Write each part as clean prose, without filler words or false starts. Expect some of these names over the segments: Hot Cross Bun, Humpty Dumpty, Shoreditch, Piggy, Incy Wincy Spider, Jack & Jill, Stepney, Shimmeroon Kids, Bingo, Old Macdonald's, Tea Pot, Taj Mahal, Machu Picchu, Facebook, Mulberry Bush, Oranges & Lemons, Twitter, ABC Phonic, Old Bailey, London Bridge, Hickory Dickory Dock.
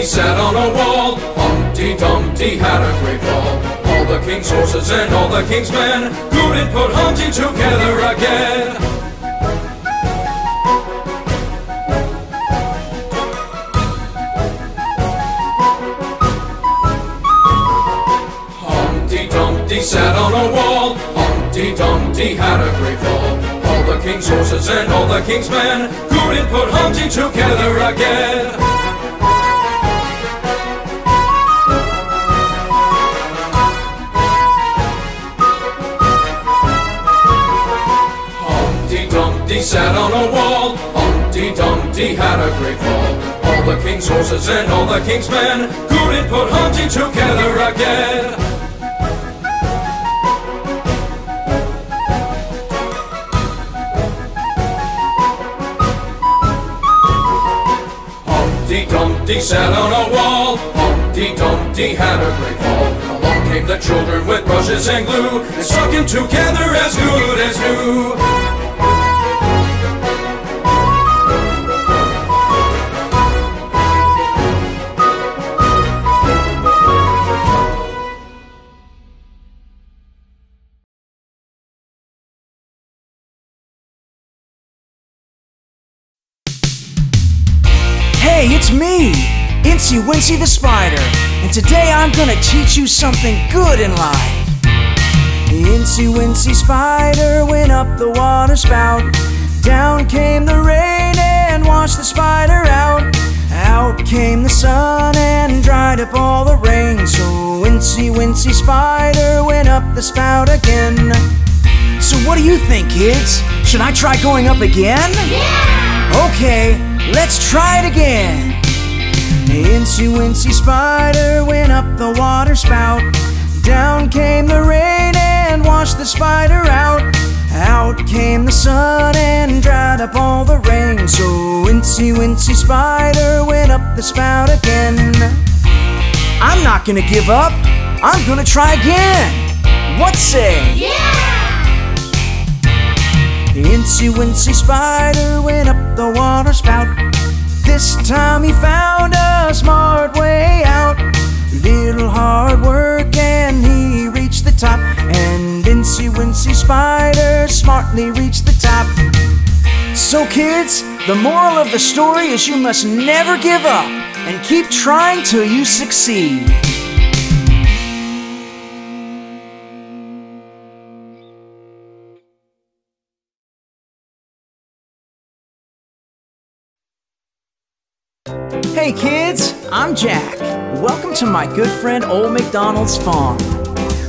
Dumpty sat on a wall. Humpty Dumpty had a great fall. All the king's horses and all the king's men couldn't put Humpty together again. Humpty Dumpty sat on a wall. Humpty Dumpty had a great fall. All the king's horses and all the king's men couldn't put Humpty together again. Humpty Dumpty sat on a wall. Humpty Dumpty had a great fall. All the king's horses and all the king's men couldn't put Humpty together again. Humpty sat on a wall. Humpty Dumpty had a great fall. Along came the children with brushes and glue and stuck him together as good as new. It's me, Incy Wincy the Spider, and today I'm gonna teach you something good in life. The Incy Wincy Spider went up the water spout. Down came the rain and washed the spider out. Out came the sun and dried up all the rain. So Incy Wincy Spider went up the spout again. So what do you think, kids? Should I try going up again? Yeah! Okay. Let's try it again. The Incy Wincy Spider went up the water spout. Down came the rain and washed the spider out. Out came the sun and dried up all the rain. So Incy Wincy Spider went up the spout again. I'm not gonna give up. I'm gonna try again. What say? Yeah! The Incy Wincy Spider went up the water spout. This time he found a smart way out. Little hard work and he reached the top. And Incy Wincy Spider smartly reached the top. So kids, the moral of the story is you must never give up and keep trying till you succeed. Hey kids, I'm Jack. Welcome to my good friend Old Macdonald's farm.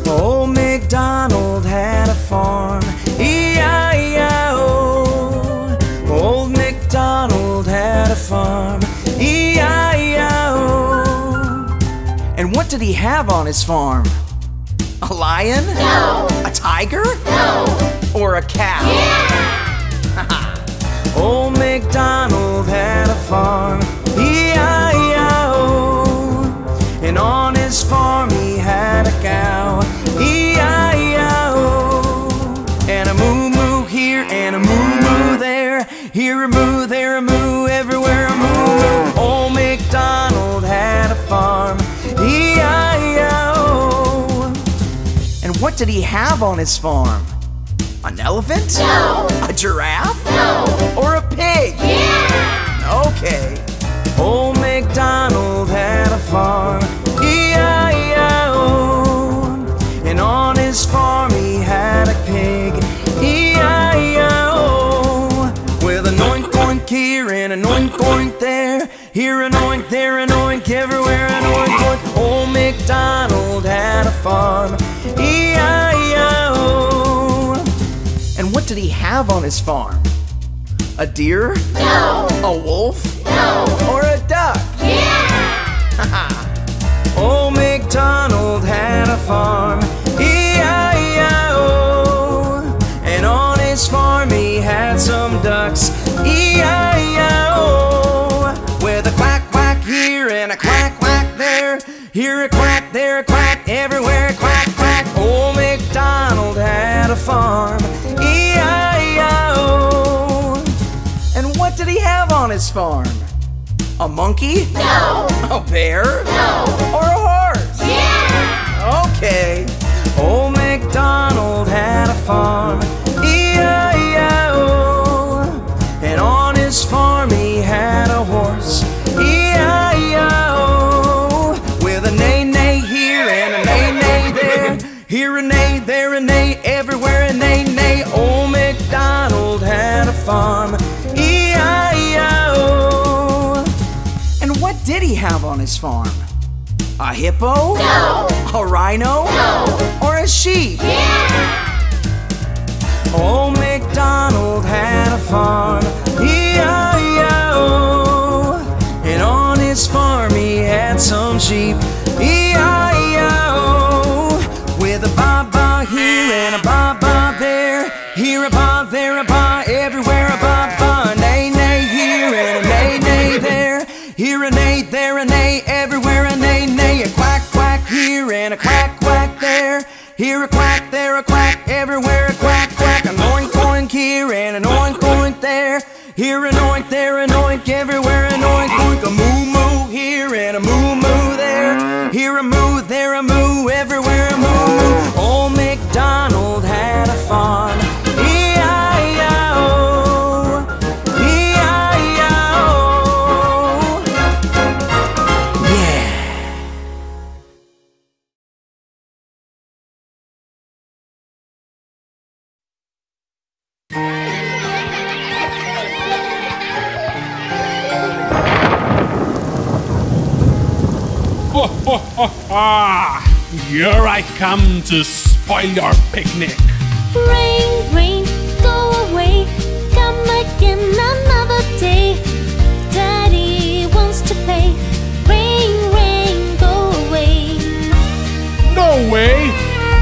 Old Macdonald had a farm, E-I-E-I-O. Old Macdonald had a farm, E-I-E-I-O. And what did he have on his farm? A lion? No. A tiger? No. Or a cow? Yeah. Old Macdonald had a farm, E-I-E-I-O. And on his farm he had a cow, E-I-E-I-O. And a moo-moo here and a moo-moo there. Here a moo, there a moo, everywhere a moo-moo. Old Macdonald had a farm, E-I-E-I-O. And what did he have on his farm? An elephant? No. A giraffe? No. Or a pig? Yeah. Okay. Old Macdonald had a farm, E-I-E-I-O. And on his farm he had a pig, E-I-E-I-O. With an oink oink here and an oink oink there. Here an oink, there an oink, everywhere an oink oink. Old Macdonald had a farm, E-I-E-I-O. And what did he have on his farm? A deer? No. A wolf? No. Or a duck? Yeah. Old Macdonald had a farm, E-I-E-I-O. And on his farm he had some ducks, E-I-E-I-O. With a quack quack here and a quack quack there. Here a quack, there a quack, everywhere a quack quack. Old Macdonald had a farm, E-I-E-I-O. What did he have on his farm? A monkey? No. A bear? No. Or a horse? Yeah! Okay. Old Macdonald had a farm, E-I-E-I-O. And on his farm he had a horse, E-I-E-I-O. With a nay-nay here and a nay-nay there, here a nay, there a nay, everywhere a nay-nay. Old Macdonald had a farm, E-I-E-I-O. And what did he have on his farm? A hippo? No. A rhino? No. Or a sheep? Yeah. Old Macdonald had a farm, E-I-E-I-O. And on his farm he had some sheep, E-I-E-I-O. With a ba-ba here and a ba-ba there, here a ba, there a ba, everywhere a ba-ba. A nay-nay here and a nay-nay there, here a nay, there a nay, everywhere a nay-nay. A quack-quack here and a quack-quack there, here a quack, everywhere a quack-quack. An oink-oink here and an oink-oink there, here an oink, everywhere an oink-oink. A moo-moo here and a moo-moo there, here a moo, there a moo, everywhere a moo-moo. Old Macdonald had a farm, E-I-E-I-O, E-I-E-I-O. Yeah! Ho, ho, ho, ho! Here I come to spoil your picnic. Rain, rain, go away, come again another day. Daddy wants to play. Rain, rain, go away. No way!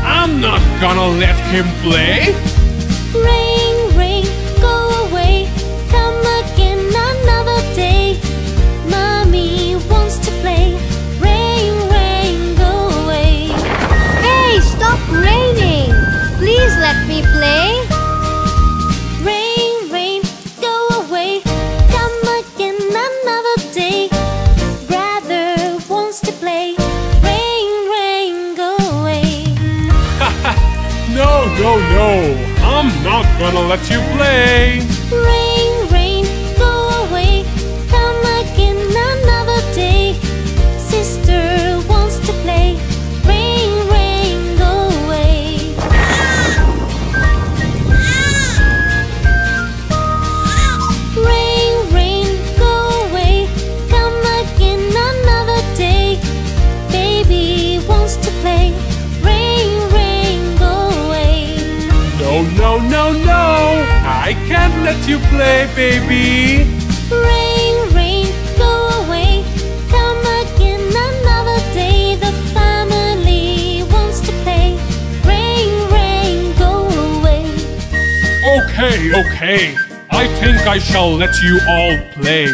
I'm not gonna let him play. Rain, rain, go away, come again another day. Mommy wants to play. Rain, rain, go away. Hey, stop raining! Please let me play. Rain, rain, go away, come again another day. Brother wants to play. Rain, rain, go away. No, no, no, I'm not gonna let you play. Rain, rain, go away, come again another day. Sister wants to play. Rain, rain, go away. Rain, rain, go away, come again another day. Baby wants to play. Rain, rain, go away. No, no, no, no, I can't let you play, baby. Rain, rain, go away, come again another day. The family wants to play. Rain, rain, go away. Okay, okay, I think I shall let you all play.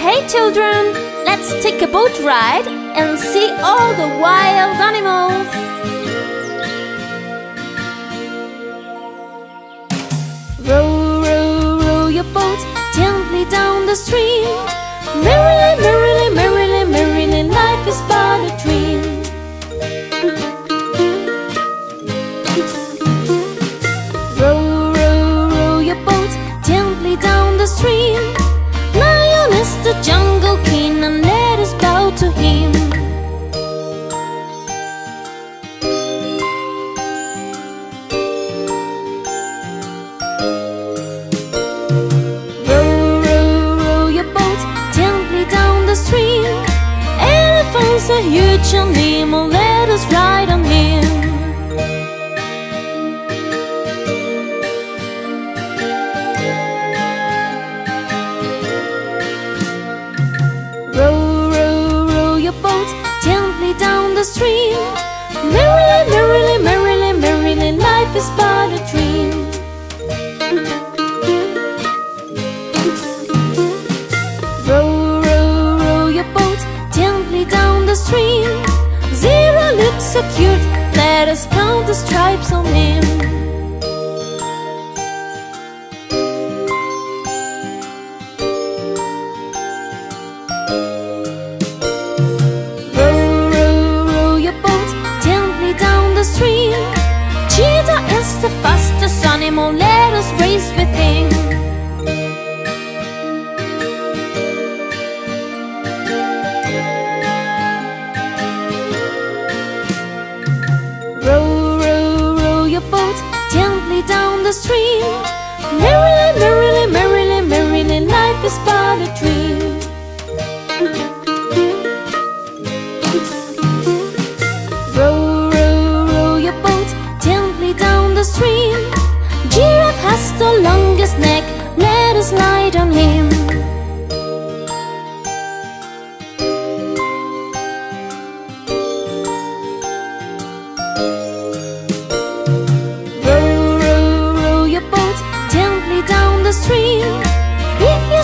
Hey children, let's take a boat ride and see all the wild animals. Row, row, row your boat gently down the stream. Merrily, merrily, merrily, merrily, life is but a dream. Row, row, row your boat gently down the stream. It's the jungle queen and let us bow to him. Row, row, row your boat gently down the stream. Elephants are huge and limb, oh, let us ride on him. Stream. Merrily, merrily, merrily, merrily, life is but a dream. so cute. Let us count the stripes on him. Row, row your boat gently down the stream. Cheetah is the fastest animal, let us race with him. Stream. Merrily, merrily, merrily, merrily, life is but a dream. Row, row, row your boat gently down the stream. Giraffe has the longest neck, let us light on him.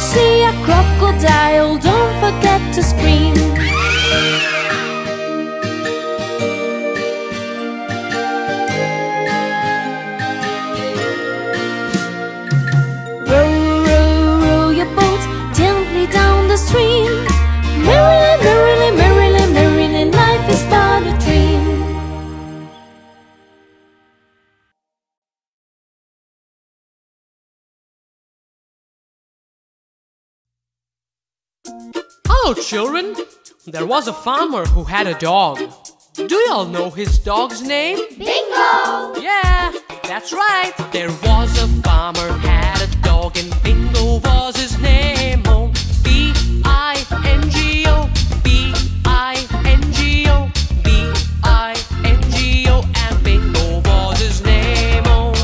See a crocodile, don't forget to scream. Row, row, row your boat gently down the stream. Merrily, merrily, merrily, merrily, life is but a dream. Hello children, there was a farmer who had a dog. Do you all know his dog's name? Bingo! Yeah, that's right. There was a farmer, had a dog, and Bingo was his name. Oh, B-I-N-G-O, B-I-N-G-O, B-I-N-G-O, and Bingo was his name. Oh.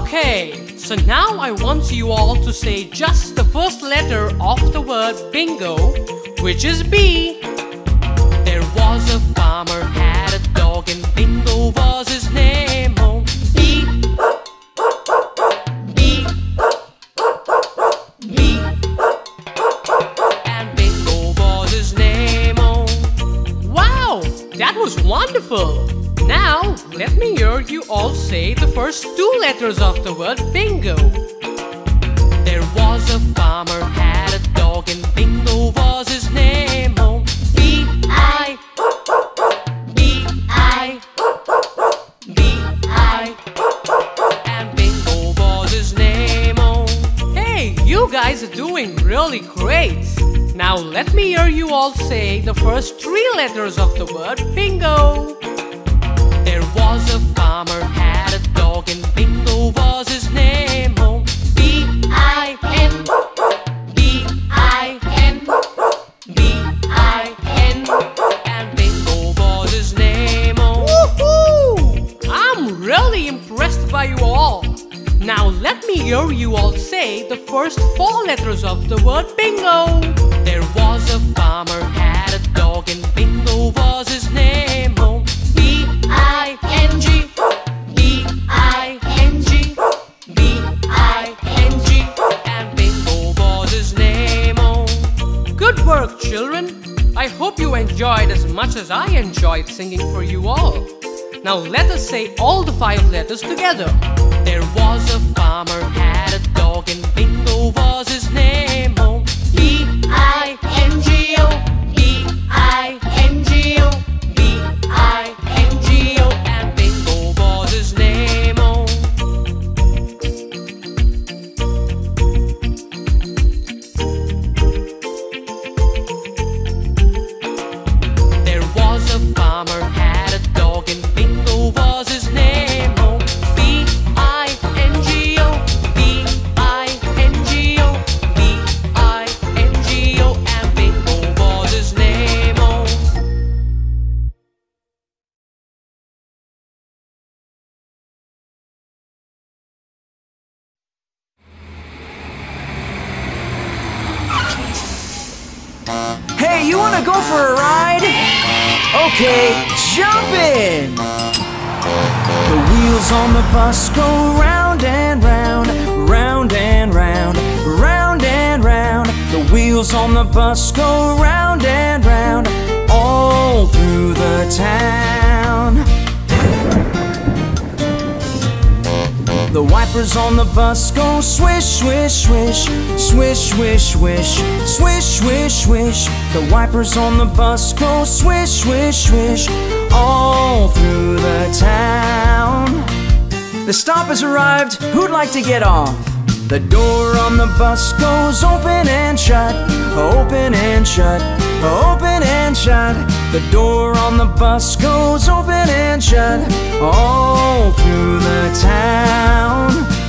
Okay. So now I want you all to say just the first letter of the word bingo, which is B. There was a farmer, had a dog, and Bingo was his name. Oh, B, B, B, and Bingo was his name. Oh, wow, that was wonderful. Now, let me hear you all say the first two letters of the word bingo. There was a farmer, had a dog, and Bingo was his name. Oh, B-I, B-I, B-I, and Bingo was his name. Oh, hey, you guys are doing really great. Now, let me hear you all say the first three letters of the word bingo. There was a farmer, had a dog, and Bingo was his name. Oh, B-I-N, B-I-N, B-I-N, and Bingo was his name. Oh, woohoo! I'm really impressed by you all. Now let me hear you all say the first four letters of the word bingo. There was a farmer, had a dog, and Bingo was his name. Oh, B-I-N-G, B-I-N-G, B-I-N-G, and Bingo was his name. Oh. Good work, children. I hope you enjoyed as much as I enjoyed singing for you all. Now let us say all the five letters together. There was a farmer, had a dog, and Bingo was his name. Oh, B-I-N-G-O, B-I-N-G-O, B-I-N-G-O, and Bingo was his name. Oh. There was a farmer, had a dog, and Bingo was his name. Oh, B-I-N-G-O, B-I-N-G-O, B-I-N-G-O, and Bingo was his name. Oh. Hey, you wanna go for a ride? Okay, jump in! The wheels on the bus go round and round, round and round, round and round. The wheels on the bus go round and round, all through the town. Flappers on the bus go swish, swish, swish, swish, swish, swish, swish, swish, swish. The wipers on the bus go swish, swish, swish, all through the town. The stop has arrived, who'd like to get off? The door on the bus goes open and shut, open and shut, open and shut. The door on the bus goes open and shut, all through the town.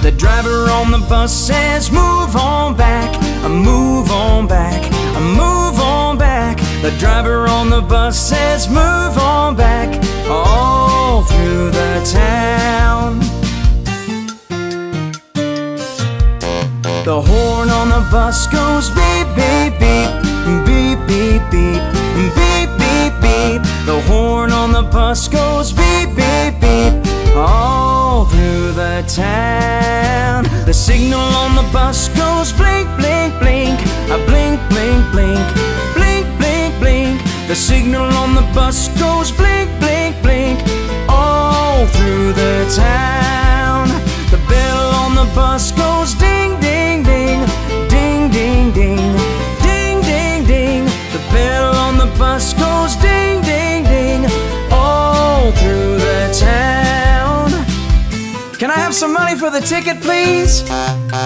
The driver on the bus says, move on back, move on back, move on back. The driver on the bus says, move on back, all through the town. The horn on the bus goes beep, beep, beep, beep, beep, beep, beep, beep, beep. The horn on the bus goes beep, beep, beep, all through the town. The signal on the bus goes blink, blink, blink, blink, blink, blink, blink, blink, blink. The signal on the bus goes blink, blink, blink, all through the town. The bell on the bus goes ding, ding, ding, ding, ding, ding, ding. The bell on the bus goes ding, ding, ding, all through the town. Can I have some money for the ticket, please?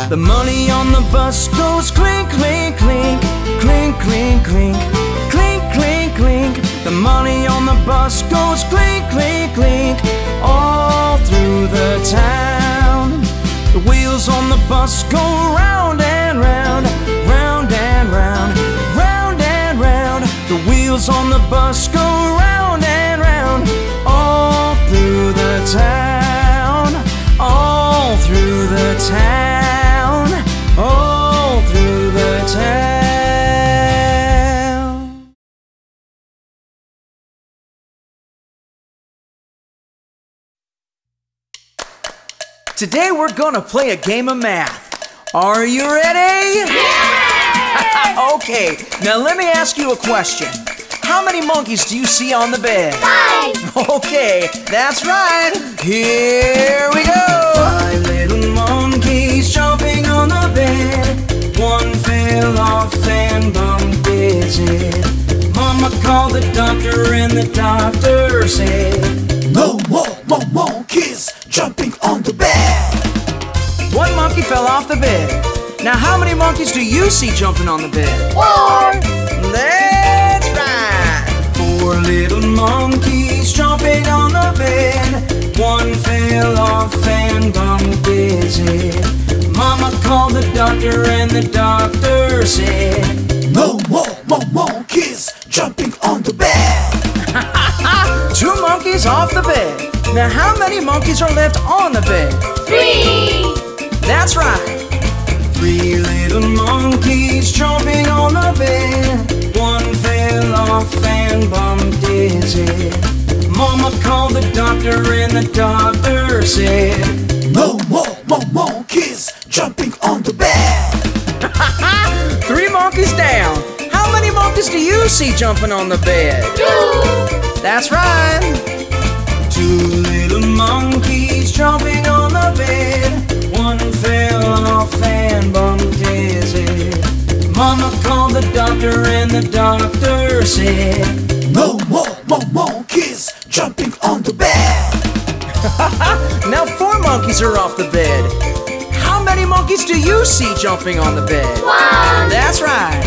The money on the bus goes clink, clink, clink, clink, clink, clink, clink, clink, clink. The money on the bus goes clink, clink, clink, all through the town. The wheels on the bus go round and round, round and round, round and round. The wheels on the bus go round and round, all through the town, all through the town, all through the town. Today we're gonna play a game of math. Are you ready? Yeah! Okay, now let me ask you a question. How many monkeys do you see on the bed? 5! Okay, that's right. Here we go! 5 little monkeys jumping on the bed. One fell off and bumped his head. Mama called the doctor and the doctor said, no more monkeys jumping on the bed. One monkey fell off the bed. Now how many monkeys do you see jumping on the bed? 4! That's right! 4 little monkeys jumping on the bed. One fell off and bumped his head. Mama called the doctor and the doctor said, no more monkeys jumping on the bed. 2 monkeys off the bed. Now how many monkeys are left on the bed? 3! That's right! 3 little monkeys jumping on the bed. One fell off and bumped his head. Mama called the doctor and the doctor said, no more monkeys jumping on the bed. 3 monkeys down. How many monkeys do you see jumping on the bed? 2! That's right! 2 little monkeys jumping on the bed. One fell off and bumped his head. Mama called the doctor and the doctor said, no more monkeys jumping on the bed. Now 4 monkeys are off the bed. How many monkeys do you see jumping on the bed? 1! That's right!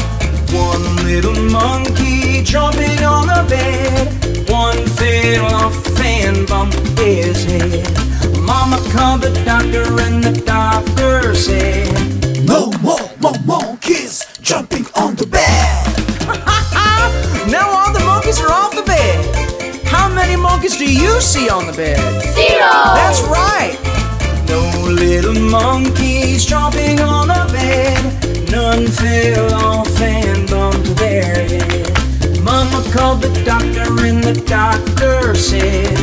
1 little monkey jumping on the bed. One fell off and bumped his head. Mama called the doctor and the doctor said, no more monkeys jumping on the bed. Now all the monkeys are off the bed. How many monkeys do you see on the bed? 0! That's right. No little monkeys jumping on the bed. None fell off and bumped their head. Mama called the doctor and the doctor said,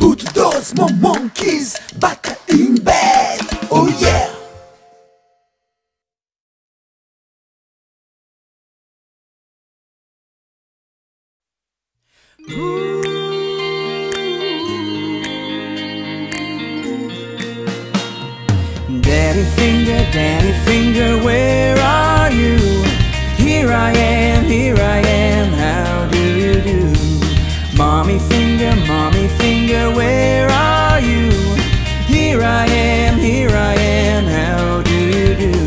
put those more monkeys back in bed. Oh yeah! Danny Finger, where are you? Here I am, how do you do? Mommy Finger, where are you? Here I am, how do you do?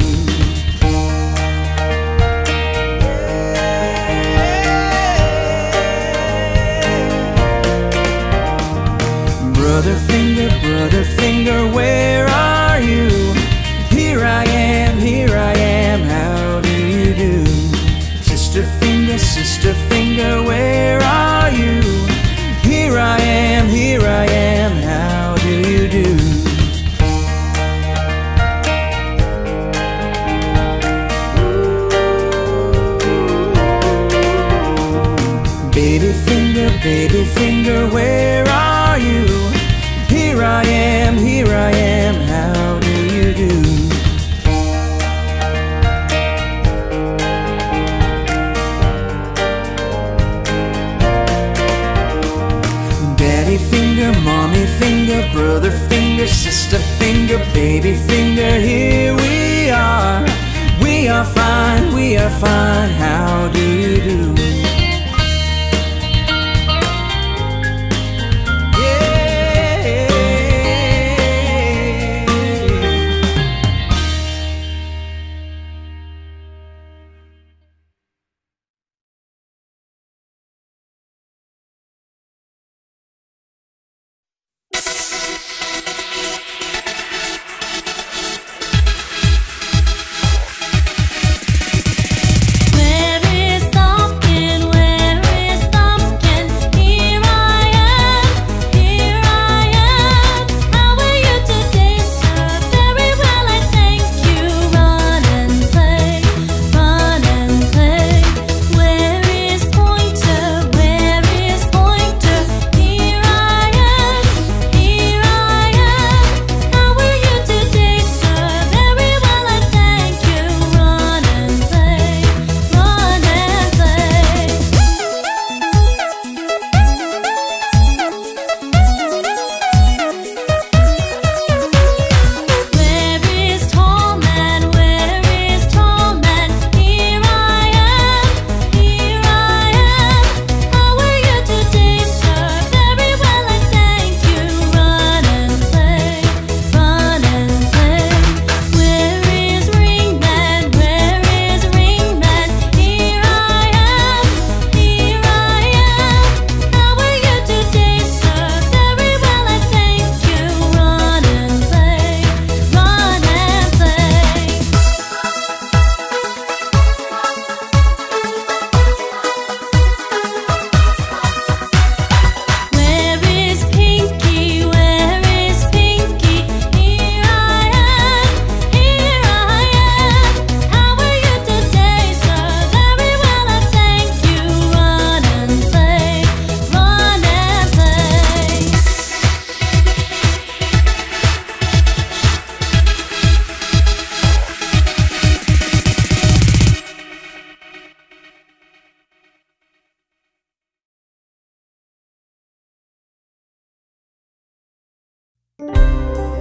Brother Finger, where are you? Here I am, how do you do? Sister Finger, where are you? Here I am, how do you do? Baby Finger, where are you? Here I am, how do you do? Daddy Finger, Mommy Finger, Brother Finger, Sister Finger, Baby Finger, here we are fine, how do you do?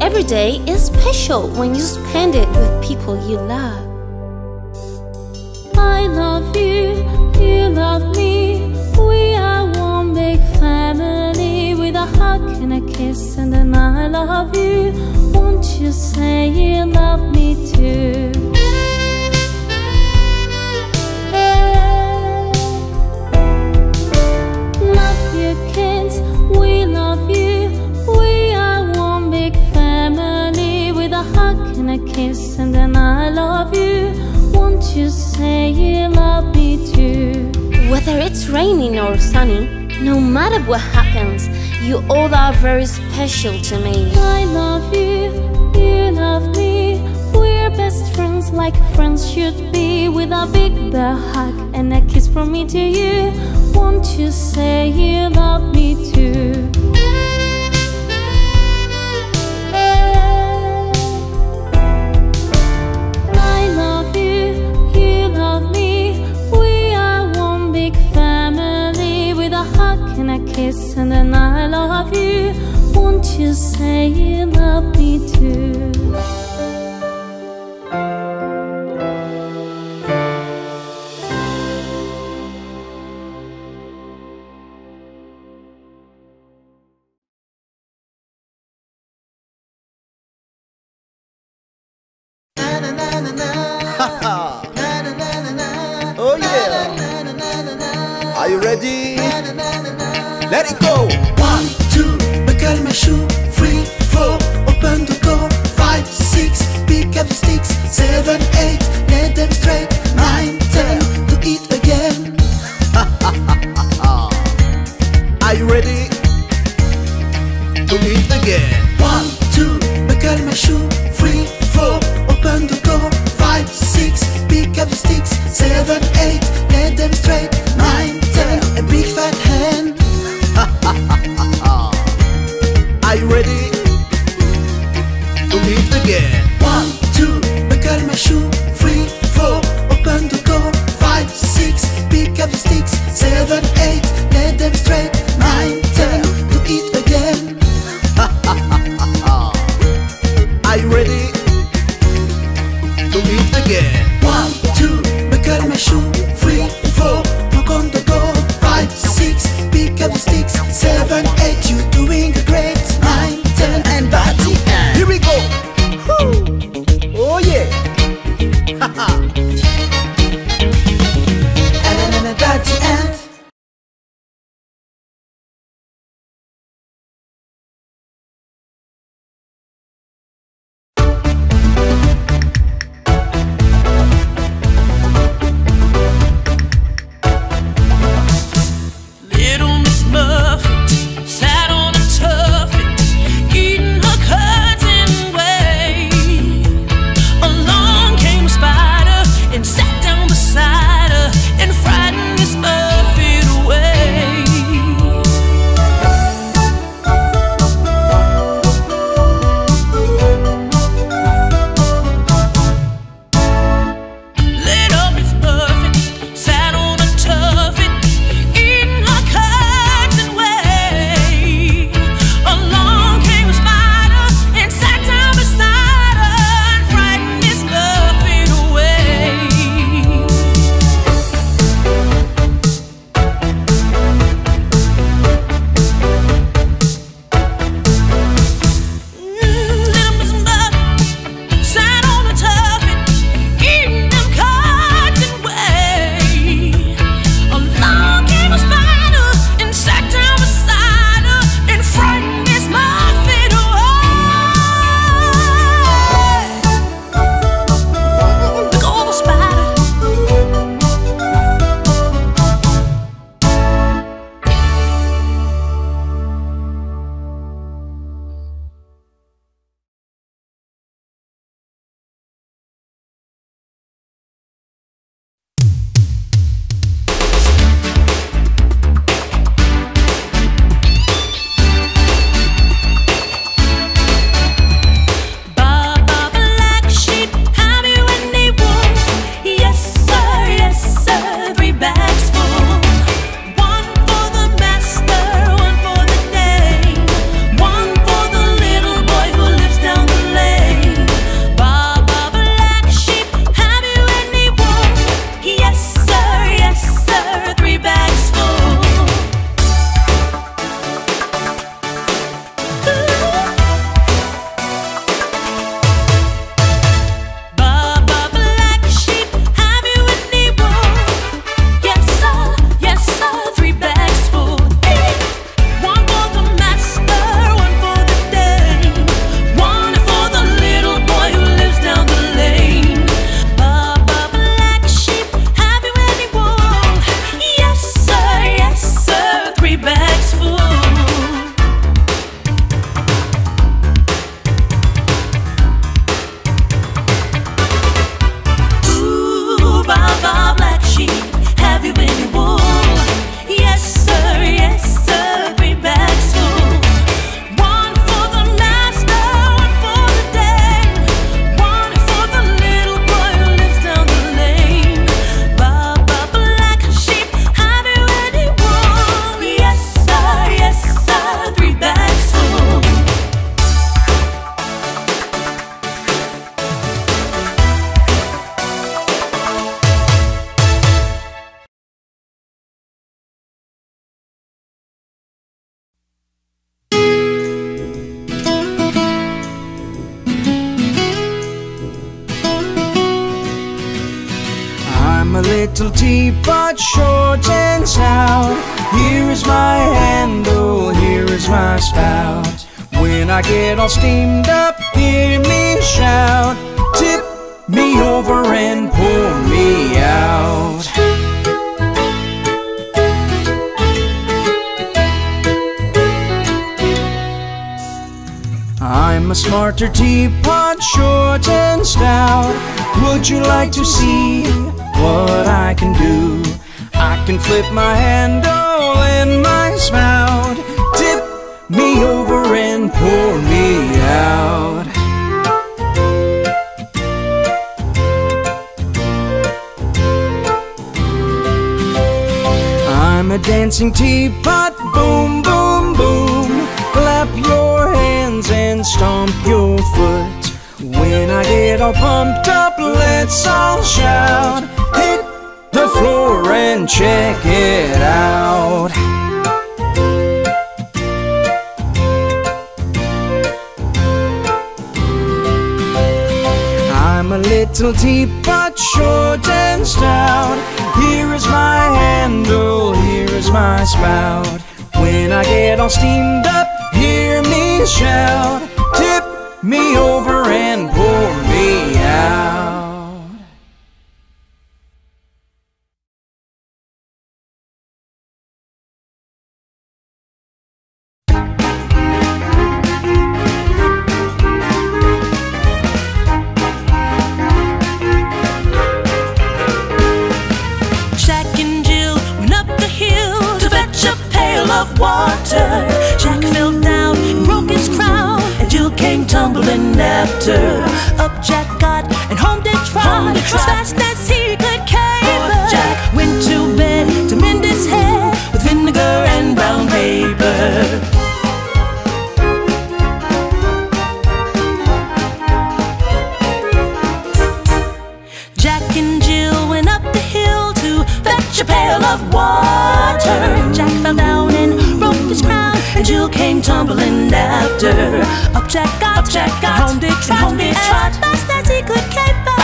Every day is special when you spend it with people you love. I love you, you love me. We are one big family with a hug and a kiss and an I love you. Won't you say you love me too? Love you kids, we love you. We are one big family with a hug and a kiss and an I love you. Won't you say you love me too? Whether it's raining or sunny, no matter what happens, you all are very special to me. I love you, you love me. We're best friends like friends should be, with a big bear hug and a kiss from me to you. Won't you say you love me too? Kiss and then I love you. Won't you say you love me too? ready. Let it go. 1, 2, make a shoe. 3, 4, open the door. 5, 6, pick up the sticks. 7, 8, lay them straight. 9, 10, do it again. Are you ready? Do it again. 1, 2, make a shoe. 3, 4, open the door. 5, 6, pick up the sticks. 7, 8, lay them straight. 9, 10, a big fat hand. Are you ready? Do it again. 1, 2, make a shoe. 3, 4, open the door. 5, 6, pick up the sticks. 7, 8, lay them straight. 9, 10, do it again. Are you ready? Do it again. 1, 2, make a shoe. little teapot, short and sour. Here is my handle, here is my spout. When I get all steamed up, hear me shout. Tip me over and pull me out. I'm a smarter teapot, short and stout. Would you like to see what I can do? I can flip my handle and my spout. Tip me over and pour me out. I'm a dancing teapot, boom, boom, boom. Clap your hands and stomp your foot. When I get all pumped up, let's all shout. Hit the floor and check it out. I'm a little teapot, short and stout. Here is my handle, here is my spout. When I get all steamed up, hear me shout. Tip me over and pour me out. Jack and Jill went up the hill to fetch a pail of water. Jack fell down and broke his crown, and Jill came tumbling after. Up Jack got, and home they trod, as fast as he could cable. Poor Jack went to bed to mend his hair with vinegar and brown paper. Jack and Jill went up the hill to fetch a pail of water. Jack fell down and broke his crown, and Jill came tumbling after. Up Jack got, and home did trot, as fast as he could caper,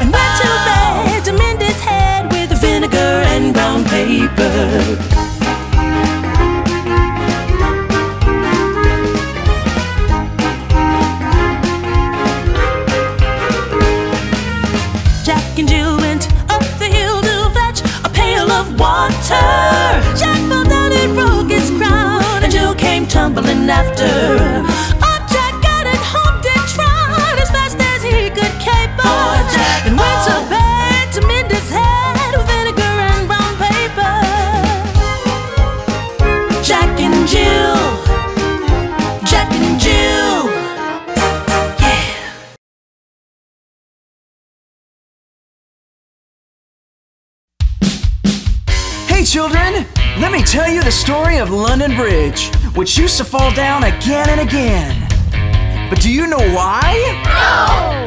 and went to bed to mend his head with vinegar and brown paper. Jack fell down and broke his crown, and Jill came tumbling after. Up Jack got and home did trot, as fast as he could caper, and went to bed to mend his head with vinegar and brown paper. Jack and Jill, Jack and Jill. Children, let me tell you the story of London Bridge, which used to fall down again and again. But do you know why? No!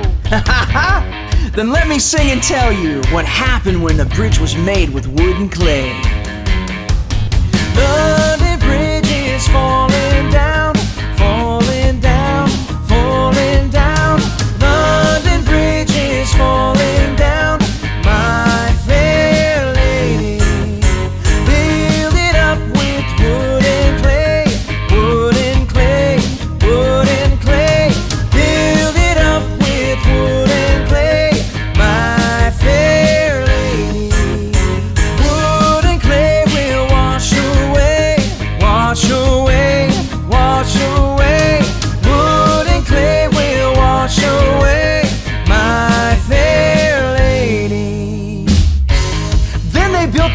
Then let me sing and tell you what happened when the bridge was made with wood and clay. The bridge is falling down, falling down, falling down. London Bridge is falling down.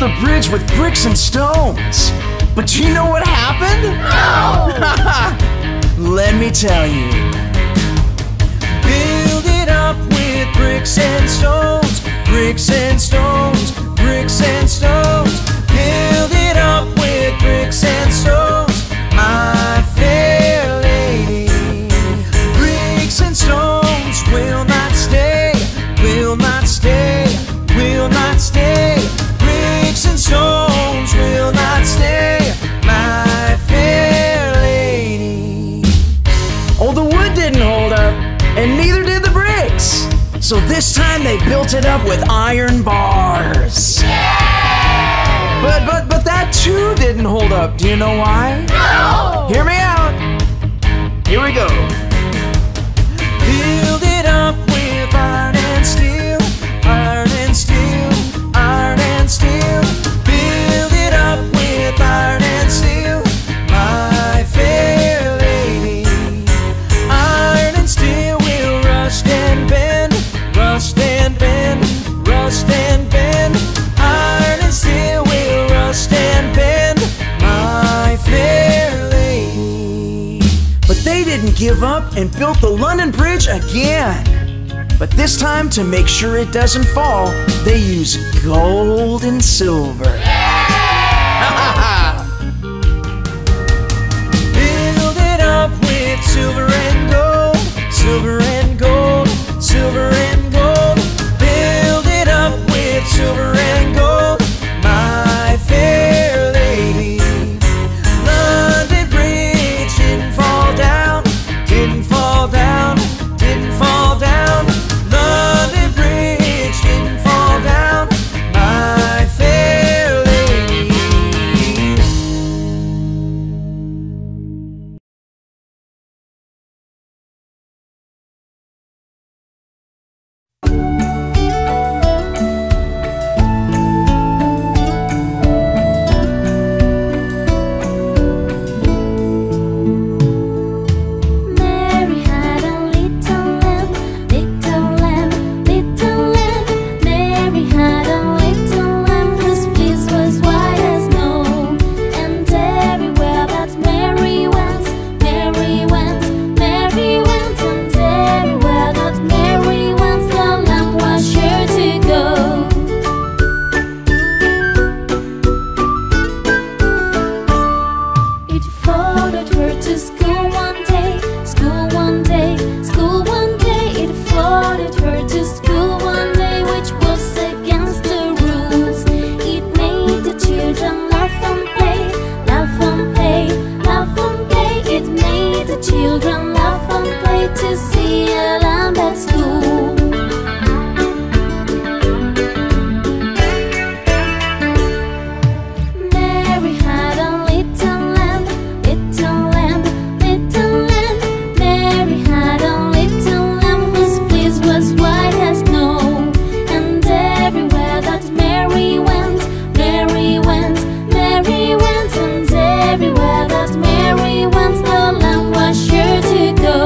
The bridge with bricks and stones. But do you know what happened? No! Let me tell you. Build it up with bricks and stones, bricks and stones, bricks and stones. Build it up with bricks and stones, my fair lady. Bricks and stones will not stay, will not stay, will not stay. Bricks and stones will not stay, my fair lady. Oh, the wood didn't hold up, and neither did the bricks. So this time they built it up with iron bars. Yeah! But that too didn't hold up. Do you know why? No! Hear me out. Here we go. Build it up with iron and steel. Iron and steel. Iron and steel. Build it up with iron and steel. My fair lady. Iron and steel will rust and bend. Rust and bend. Rust and bend. Iron and steel will rust and bend. My fair lady. But they didn't give up and built the London Bridge again. But this time, to make sure it doesn't fall, they use gold and silver. Yeah! Build it up with silver and gold, silver and gold, silver and gold. Build it up with silver and gold, my fair lady. London Bridge didn't fall down, didn't fall down, didn't fall down. London Bridge didn't fall down, my fair lady. Mary had a little lamb, little lamb. Mary had a little lamb whose fleece was white as snow. And everywhere that Mary went, Mary went, Mary went. And everywhere that Mary went, the lamb was sure to go. It followed her to school one day, school one day, school one day. It followed her to school one day, which was against the rules. It made the children laugh and play, laugh and play, laugh and play. It made the children laugh and play to see a lamb at school. Mary had a little lamb, little lamb, little lamb. Mary had a little lamb whose fleece was white as snow. And everywhere that Mary went, Mary went, Mary went. And everywhere that Mary went, the lamb was sure to go.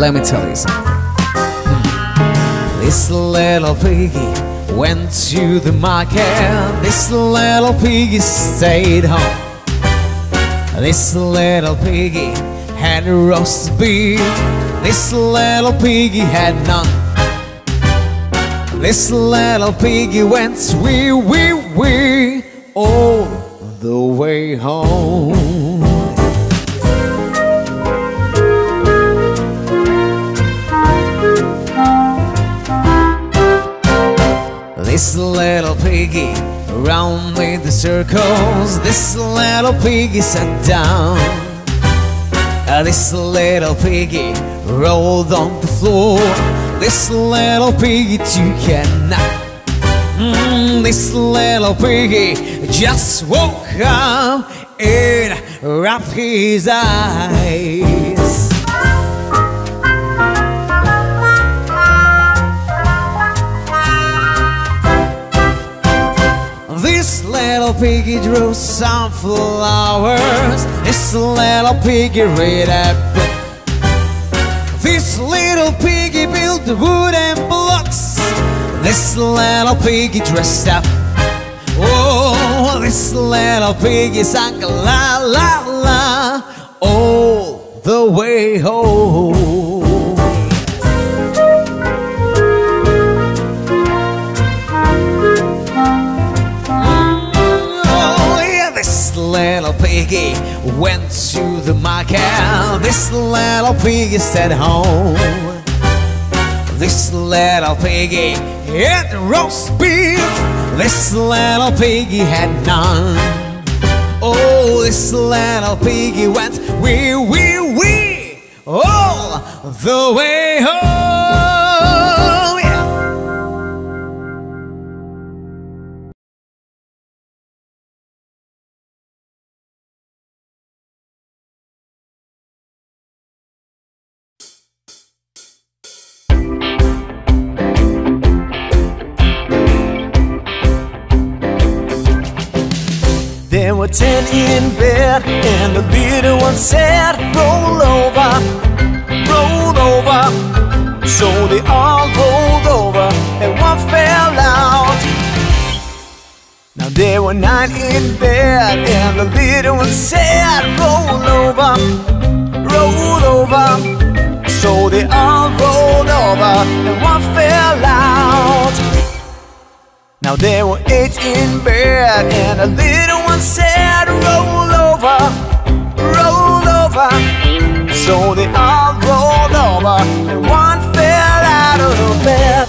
let me tell you something. This little piggy went to the market. This little piggy stayed home. This little piggy had a roast beef. This little piggy had none. This little piggy went wee-wee-wee all the way home. This little piggy round with the circles. This little piggy sat down. This little piggy rolled on the floor. This little piggy took a nap. This little piggy just woke up and rubbed his eyes. This little piggy drew some flowers. This little piggy read a book. This little piggy built wooden blocks. This little piggy dressed up. Oh, this little piggy sang la la la all the way home. This little piggy went to the market. This little piggy stayed home. This little piggy had roast beef. This little piggy had none. Oh, this little piggy went wee wee wee all the way home. There were 10 in bed, and the little one said, roll over, roll over. So they all rolled over, and one fell out. Now there were 9 in bed, and the little one said, roll over, roll over. So they all rolled over, and one fell out. Now there were 8 in bed, and a little one said, roll over, roll over. So they all rolled over, and one fell out of bed.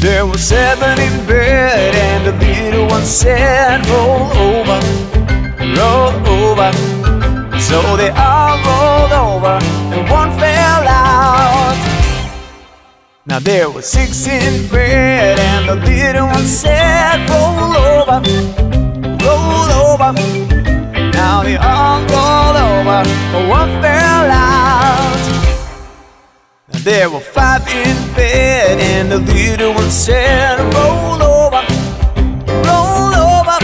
There were 7 in bed, and a little one said, roll over, roll over. So they all rolled over, and one fell out. Now there were 6 in bed, and the little one said, roll over, roll over. Now they all rolled over, and one fell out. There were 5 in bed, and the little one said, roll over, roll over.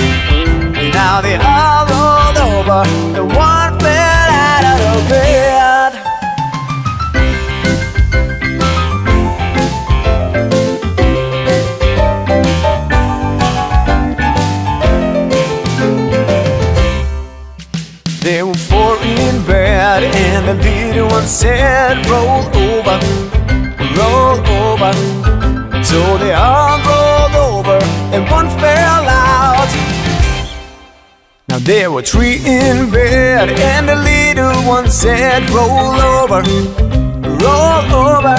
And now they all rolled over, and one fell out of bed. There were 4 in bed, and the little one said, roll over, roll over. So they all rolled over, and one fell out. Now there were 3 in bed, and the little one said, roll over, roll over.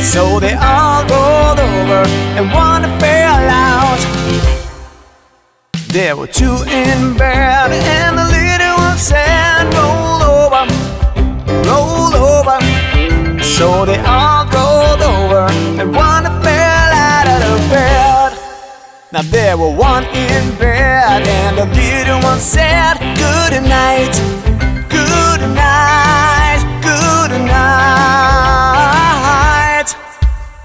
So they all rolled over, and one fell out. There were 2 in bed, and the little one said, roll over, roll over. So they all rolled over, and one fell out of the bed. Now there were 1 in bed, and the little one said, good night, good night, good night,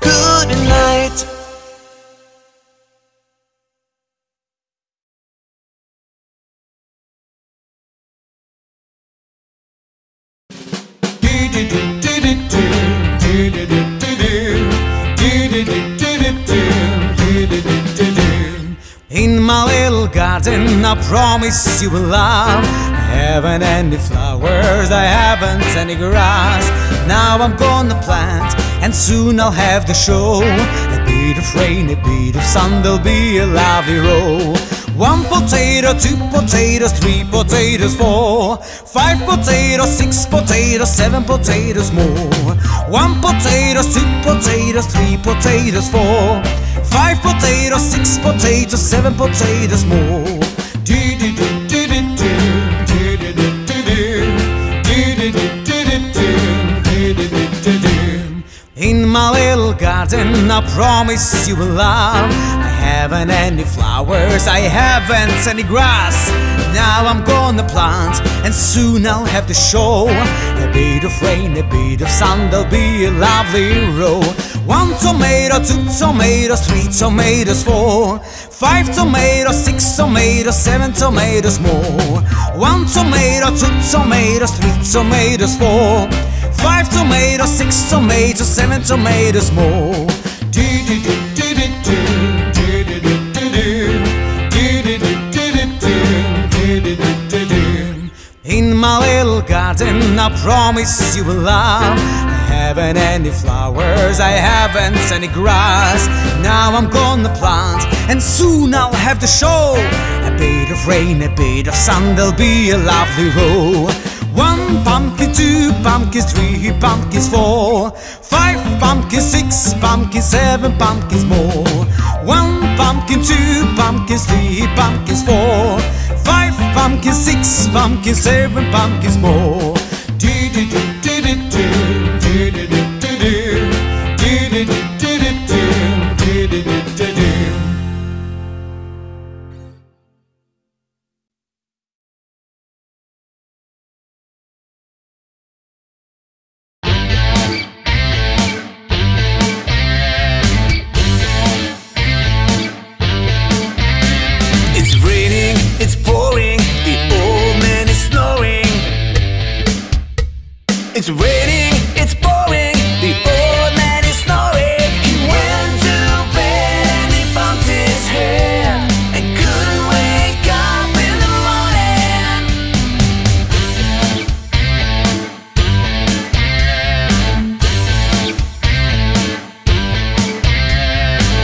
good night. In my little garden, I promise you will love. I haven't any flowers, I haven't any grass. Now I'm gonna plant, and soon I'll have the show. A bit of rain, a bit of sun, there'll be a lovely row. 1 potato, 2 potatoes, 3 potatoes, 4, 5 potatoes, 6 potatoes, 7 potatoes more. 1 potato, 2 potatoes, 3 potatoes, 4, 5 potatoes, 6 potatoes, 7 potatoes more. In my little garden, I promise you will love. I haven't any flowers, I haven't any grass. Now I'm gonna plant, and soon I'll have the show. A bit of rain, a bit of sun, there'll be a lovely row. 1 tomato, 2 tomatoes, 3 tomatoes, 4. 5 tomatoes, 6 tomatoes, 7 tomatoes more. 1 tomato, 2 tomatoes, 3 tomatoes, 4. 5 tomatoes, 6 tomatoes, 7 tomatoes more. In my little garden, I promise you will love. I haven't any flowers, I haven't any grass. Now I'm gonna plant, and soon I'll have the show. A bit of rain, a bit of sun, there'll be a lovely row. 1 pumpkin, 2 pumpkins, 3 pumpkins, 4. 5 pumpkins, 6 pumpkins, 7 pumpkins more. 1 pumpkin, 2 pumpkins, 3 pumpkins, 4. 5 pumpkins, 6 pumpkins, 7 pumpkins more. It's raining, it's pouring, the old man is snoring. He went to bed and he bumped his head and couldn't wake up in the morning.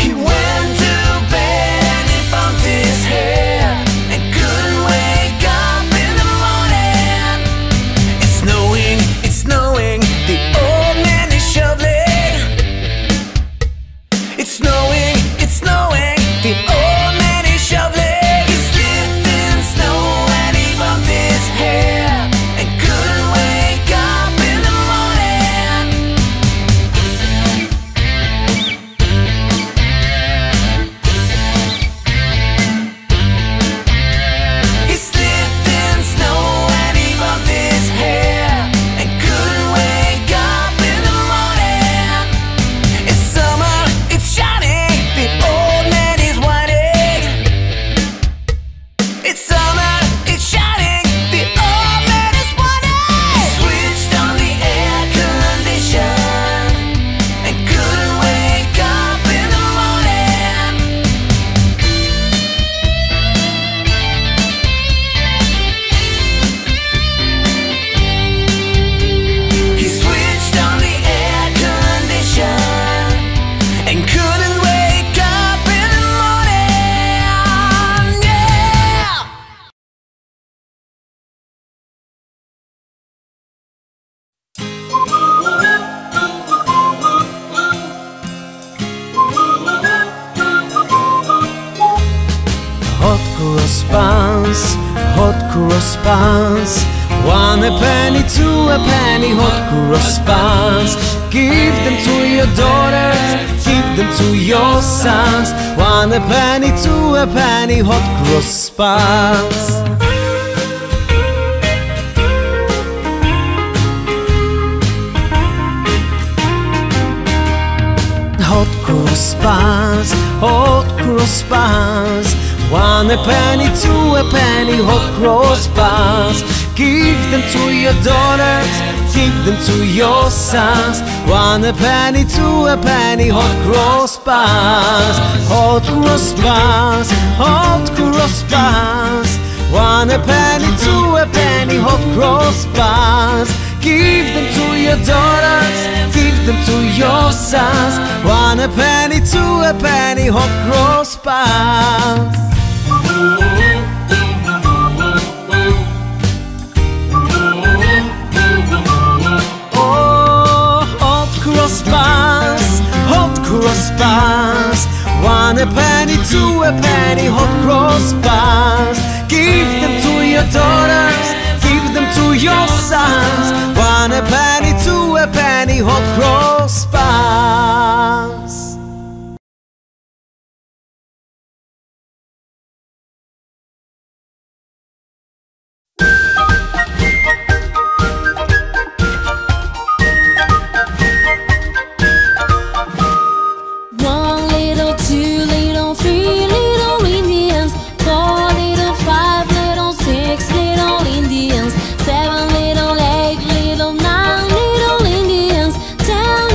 He went to bed and he bumped his head and couldn't wake up in the morning. It's snowing, snowing, the old man is shoveling. It's snowing, the old man is shoveling. He slipped in snow and he bumped his head and couldn't wake up in the morning. He slipped in snow and he bumped his head and couldn't wake up in the morning. It's summer, it's shining, the old man is whining. It's summer, it's shining, the old man is whining. He switched on the air condition and couldn't wake up in the morning. He switched on the air condition and couldn't wake up in the morning. Yeah! Hot cross buns, 1 a penny, 2 a penny, hot cross buns. Give them to your daughters, give them to your sons. 1 a penny, 2 a penny, hot cross buns. Hot cross buns, hot cross buns. One a penny, two a penny, hot cross buns. Give them to your daughters, give them to your sons. One a penny, two a penny, hot cross buns. Hot cross buns, hot cross buns. One a penny, two a penny, hot cross buns. Give them to your daughters, give them to your sons. One a penny, two a penny, hot cross buns. Cross buns, one a penny, two a penny, hot cross buns. Give them to your daughters, give them to your sons. One a penny, two a penny, hot cross buns. Seven little, eight little, nine little Indians. Ten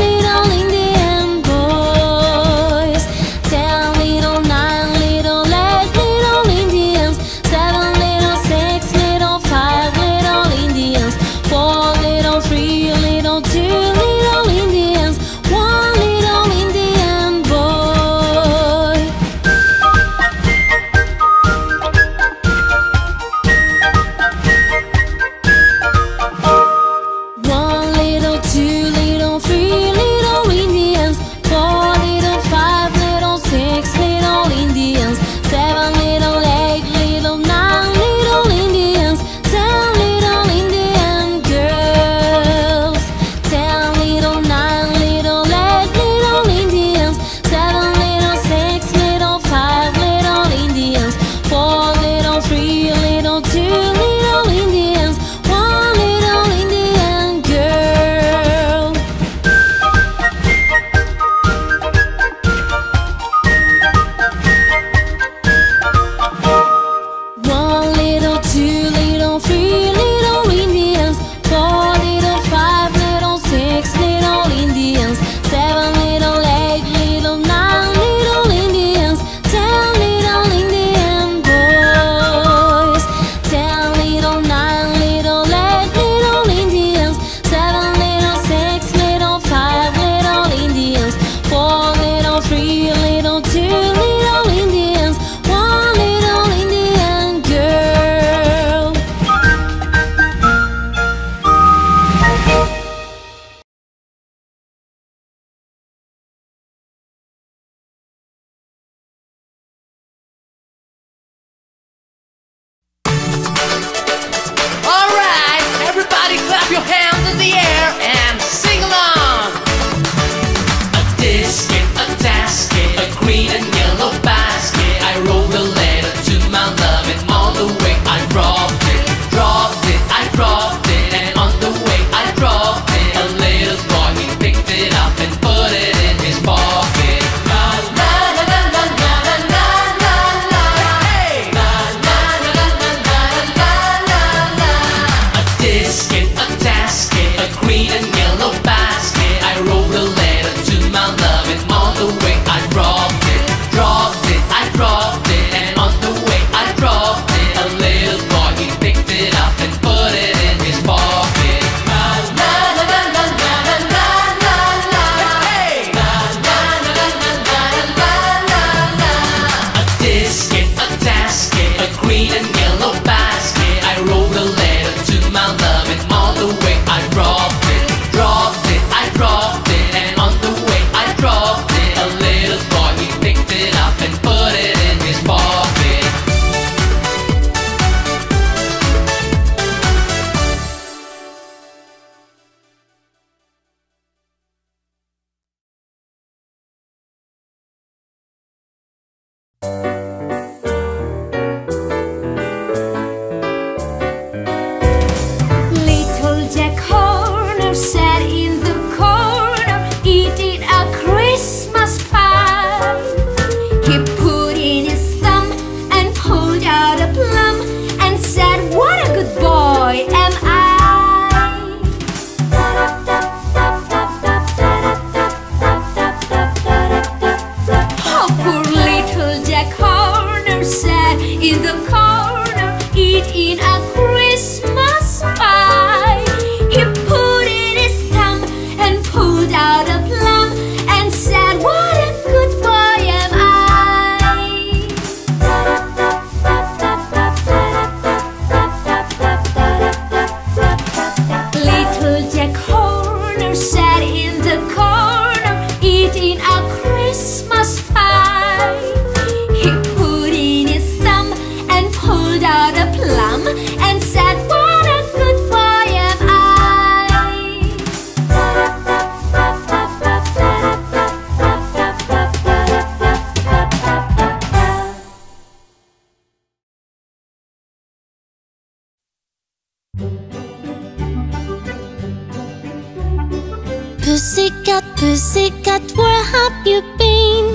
Pussy Cat, where have you been?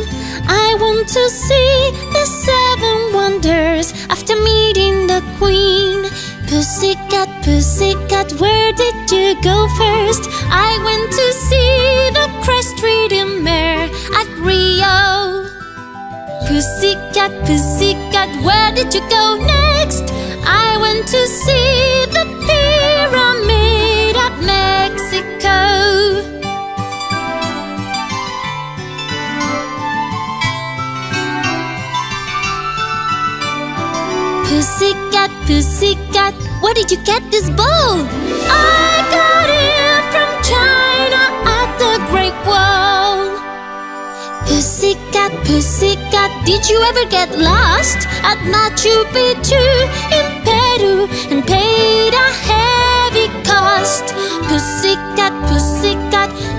I want to see the seven wonders after meeting the Queen. Pussy Cat, where did you go first? I went to see the crest-ridden mare at Rio. Pussy Cat, where did you go next? I went to see the pyramid at Mexico. Pussy Cat, where did you get this bowl? I got it from China at the Great Wall. Pussy Cat, did you ever get lost at Machu Picchu in Peru and paid a heavy cost? Pussy Cat,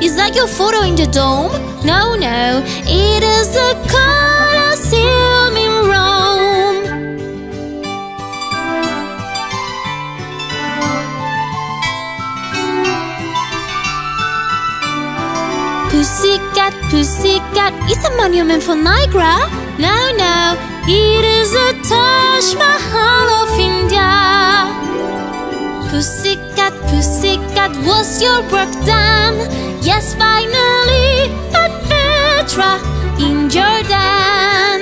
is that your photo in the dome? No, no, it is a Colosseum in Rome. Pussy Cat, it's a monument for Niagara. No, no, it is a Taj Mahal of India. Pussy Cat, was your work done? Yes, finally, at Petra in Jordan.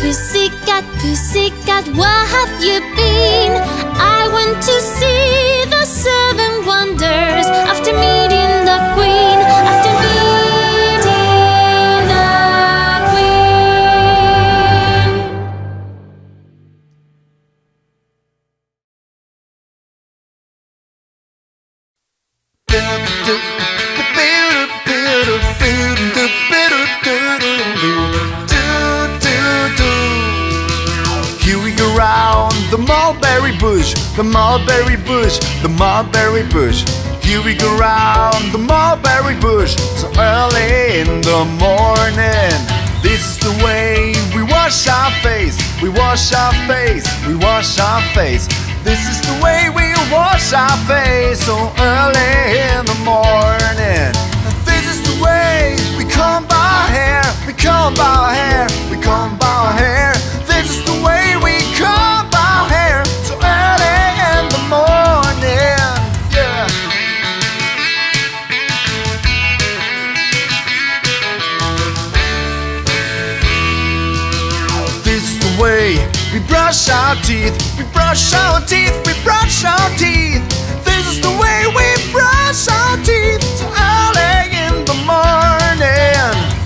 Pussy Cat, where have you been? I went to see the seven wonders after meeting the Queen. The mulberry bush, the mulberry bush. Here we go round the mulberry bush, so early in the morning. This is the way we wash our face, we wash our face, we wash our face. This is the way we wash our face, so early in the morning. This is the way we comb our hair, we comb our hair, we comb our hair. This is the way we comb our hair, so early in the morning, yeah. This is the way we brush our teeth, we brush our teeth, we brush our teeth. This is the way we brush our teeth, so early in the morning.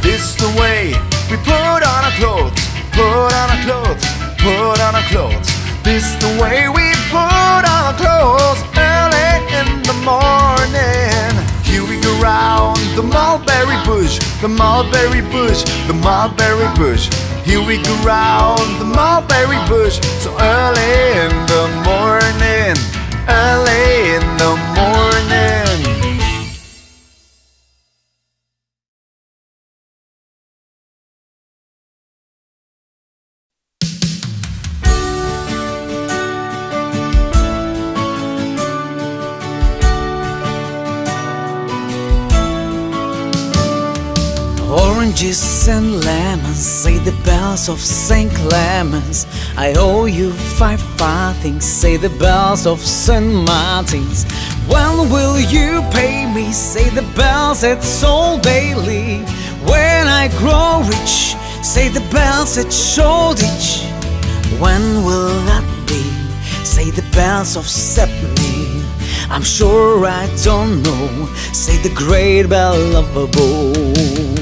This is the way we put on our clothes, put on our clothes, put on our clothes. This is the way we put on our clothes early in the morning. Here we go round the mulberry bush, the mulberry bush, the mulberry bush. Here we go round the mulberry bush, so early in the morning, early in the morning. Oranges and lemons, say the bells of St. Clements. I owe you 5 farthings, say the bells of St. Martin's. When will you pay me, say the bells at Sol Daily. When I grow rich, say the bells at Shoreditch. When will that be, say the bells of Stepney. I'm sure I don't know, say the great bell of a bow.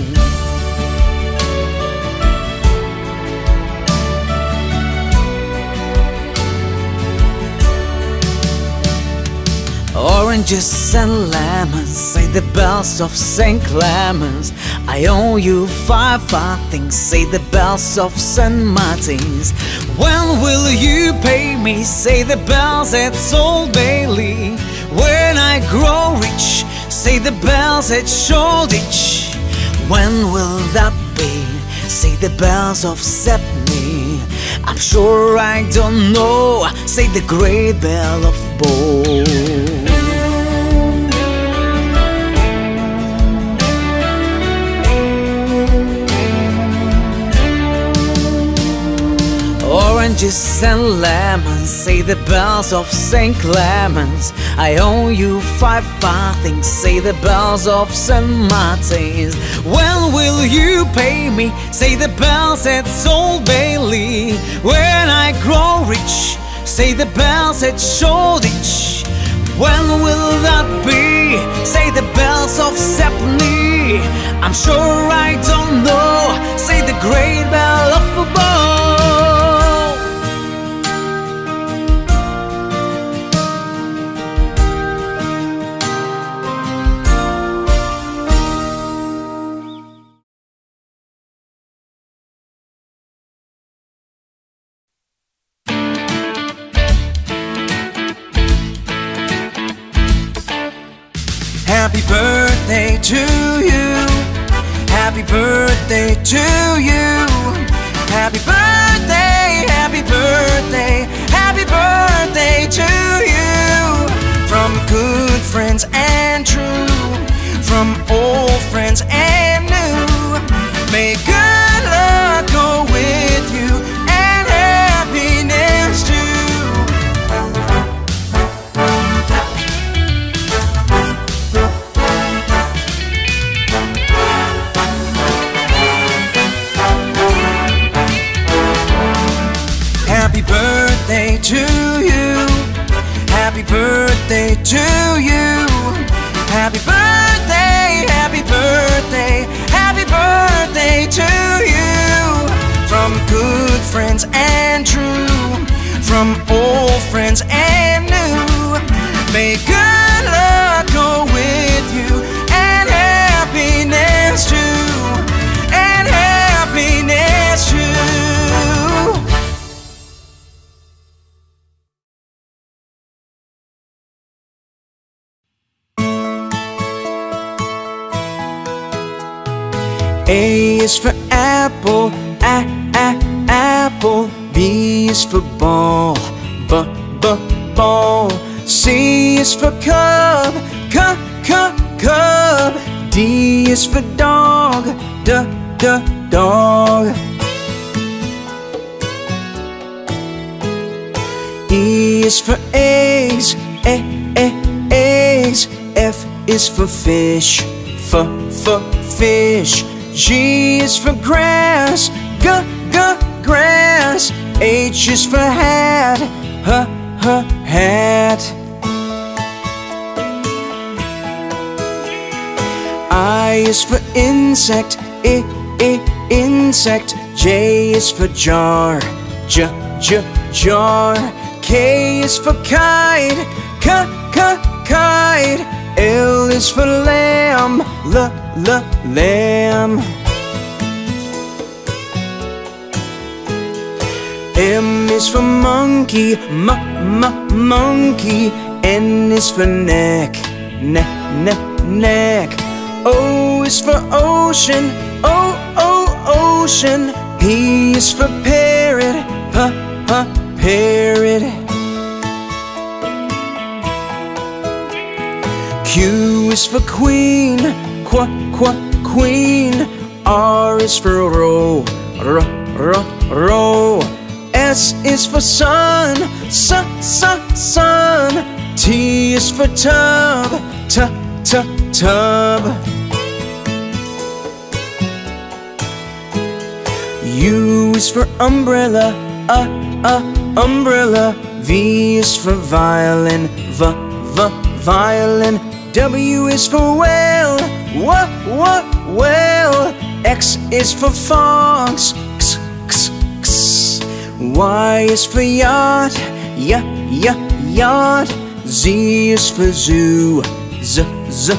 Oranges and lemons, say the bells of St. Clements. I owe you 5 farthings, say the bells of St. Martin's. When will you pay me, say the bells at Old Bailey. When I grow rich, say the bells at Shoreditch. When will that be, say the bells of Stepney. I'm sure I don't know, say the great bell of Bow. Oranges and lemons, say the bells of St. Clements. I owe you 5 farthings, say the bells of St. Martin's. When will you pay me, say the bells at Old Bailey. When I grow rich, say the bells at Shoreditch. When will that be, say the bells of Stepney. I'm sure I don't know, say the great bell of above. Happy birthday to you, happy birthday to you. Happy birthday, happy birthday to you. From good friends and true, from old friends and new, may good luck go with you and happiness too. Happy birthday to you. Happy birthday to you. From good friends and true, from old friends and new, may good luck go with you and happiness too, and happiness too. A is for apple, apple. B is for ball, ball. C is for cub, cub. D is for dog, dog. E is for eggs, eggs. F is for fish, fish. G is for grass, grass. H is for hat, hat. I is for insect, insect. J is for jar, jar. K is for kite, kite. L is for lamb, lamb. M is for monkey, monkey. N is for neck, neck. O is for ocean, ocean. P is for parrot, parrot. Q is for queen, queen. R is for row, row. S is for sun, sun. T is for tub, tub. U is for umbrella, umbrella. V is for violin, violin. W is for whale, whale. X is for fox, x. Y is for yacht, yacht. Z is for zoo, zoo.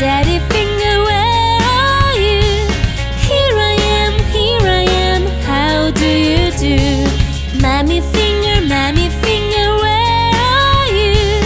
Daddy finger, where are you? Here I am, how do you do? Mommy finger, where are you?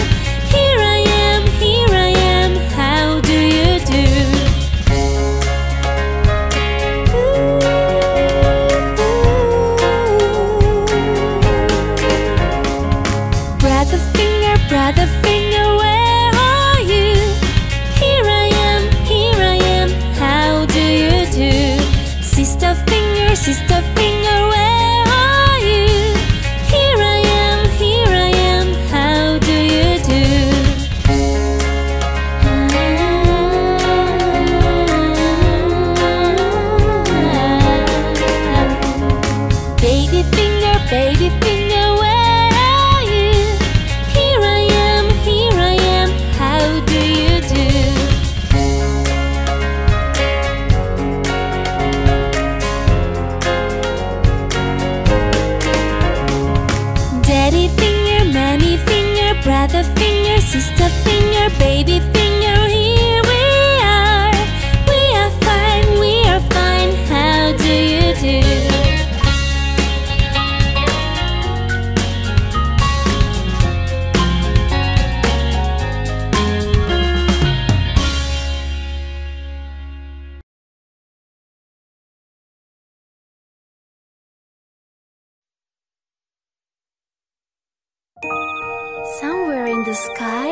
the sky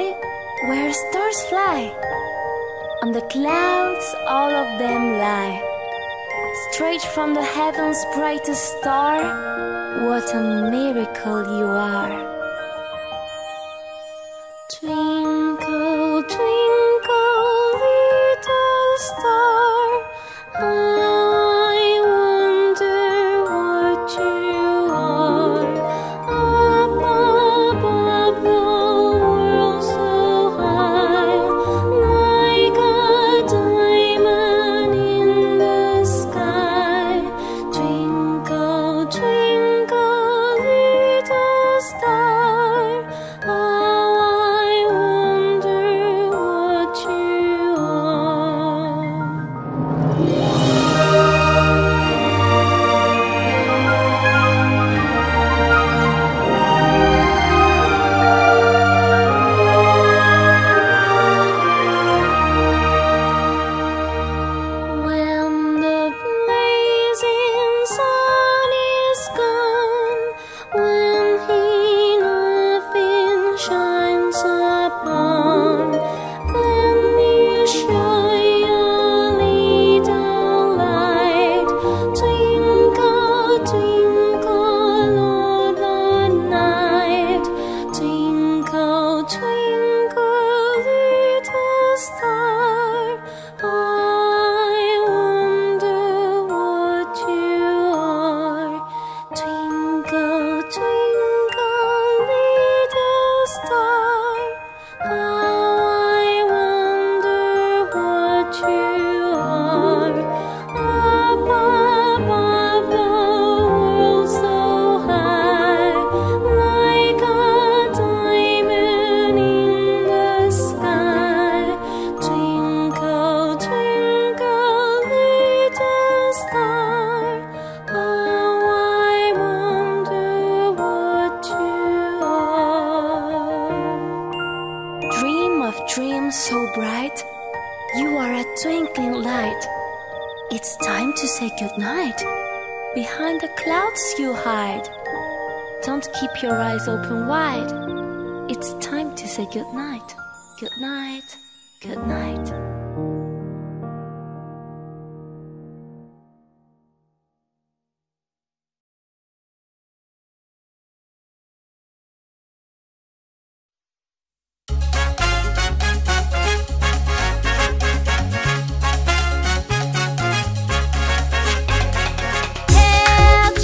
where stars fly. On the clouds all of them lie. Straight from the heaven's brightest star, what a miracle you are. Twinkle, twinkle, little star, I wonder what you are. Up above the world so high, like a diamond in the sky. Twinkle, twinkle, little star, you hide. Don't keep your eyes open wide. It's time to say good night, good night, good night.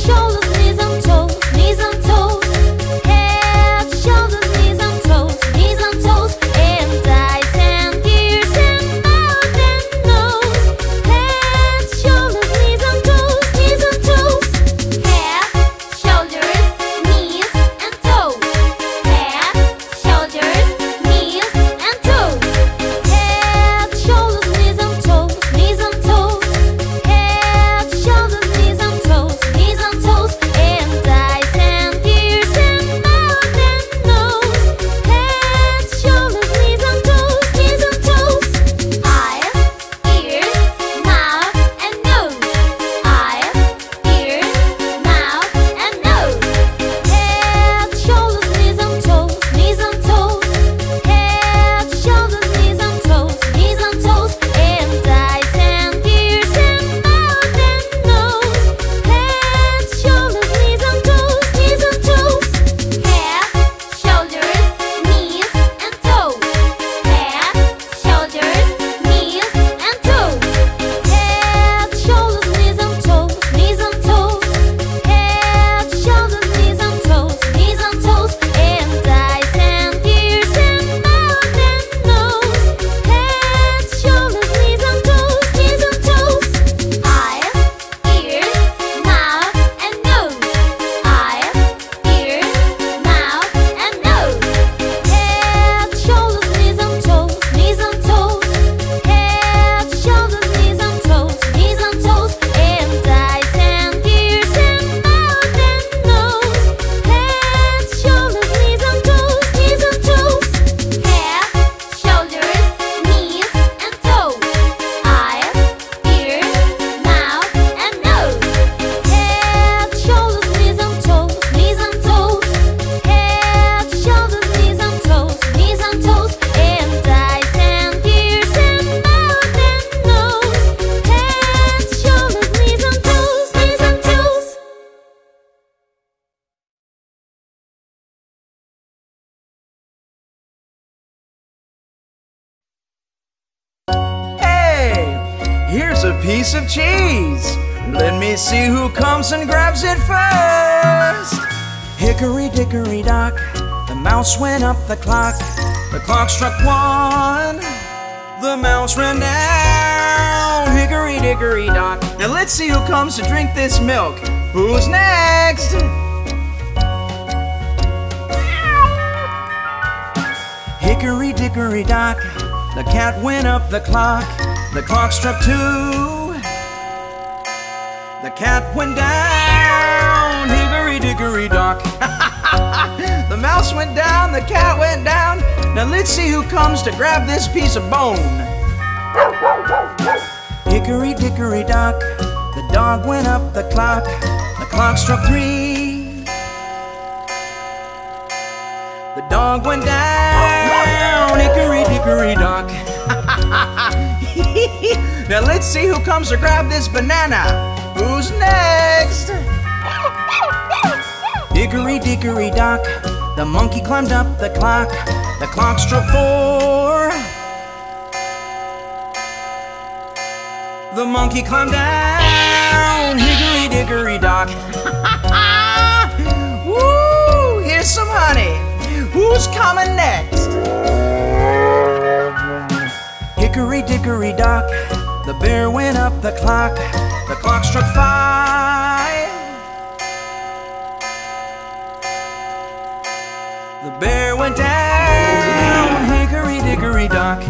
Toes, knees on toes, and eyes and ears and Here's a piece of cheese. Let me see who comes and grabs it first. Hickory dickory dock, the mouse went up the clock. The clock struck 1, the mouse ran down. Hickory dickory dock, now let's see who comes to drink this milk. Who's next? Hickory dickory dock, the cat went up the clock. The clock struck 2, the cat went down. Hickory dickory dock. The mouse went down, the cat went down. Now let's see who comes to grab this piece of bone. Hickory dickory dock, the dog went up the clock. The clock struck 3, the dog went down. Hickory dickory dock. Now let's see who comes to grab this banana. Who's next? Hickory dickory dock, the monkey climbed up the clock. The clock struck 4, the monkey climbed down. Hickory dickory dock. Woo! Here's some honey. Who's coming next? Hickory dickory dock, the bear went up the clock. The clock struck 5, the bear went down. Hickory dickory dock.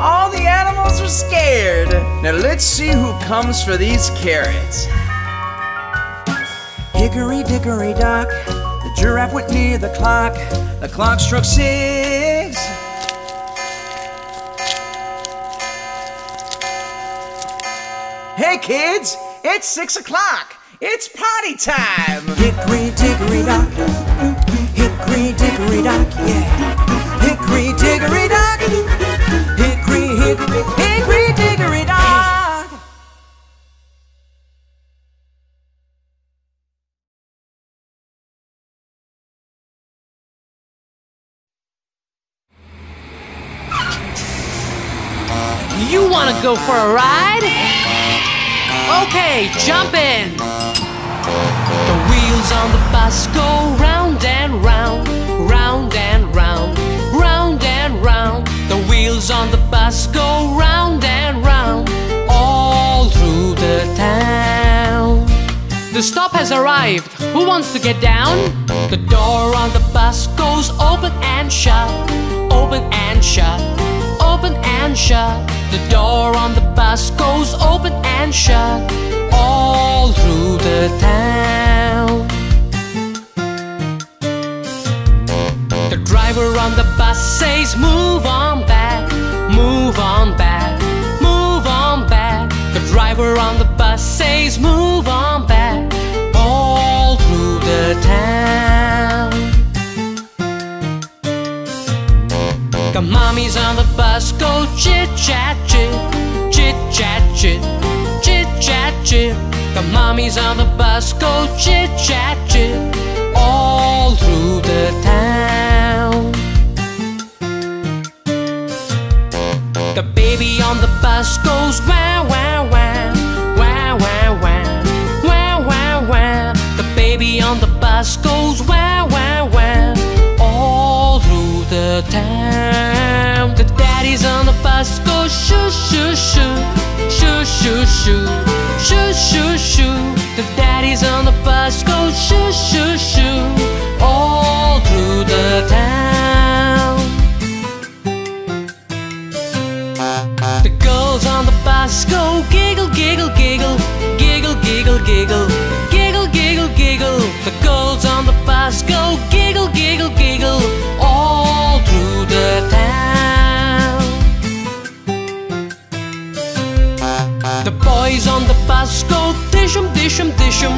All the animals are scared. Now let's see who comes for these carrots. Hickory dickory dock, the giraffe went near the clock. The clock struck 6, hey kids, it's 6 o'clock. It's potty time! Hickory dickory dock, hickory dickory dock, yeah. Hickory dickory dock, hickory dickory dock. You wanna go for a ride? Okay, jump in! The wheels on the bus go round and round, round and round, round and round. The wheels on the bus go round and round, all through the town. The stop has arrived. Who wants to get down? The door on the bus goes open and shut, open and shut, open and shut. The door on the bus goes open and shut, all through the town. The driver on the bus says, move on back, move on back, move on back. The driver on the bus says, move on back, all through the town. The mommies on the bus go chit-chat chit, chit-chat chit, chit-chat chit. The mommies on the bus go chit-chat chit, all through the town. The baby on the bus goes wow, wow, wow, wow, wow, wow, wow, wow, wow. The baby on the bus goes wow, wow, wow, all through the town. The daddies on the bus go shoo shoo shoo, shoo shoo shoo, shoo shoo shoo. The daddies on the bus go shoo shoo shoo, all through the town. The girls on the bus go giggle giggle giggle, giggle giggle giggle, giggle giggle giggle. The girls on the bus go giggle giggle giggle, all through the town. The boys on the bus go dishum dishum dishum,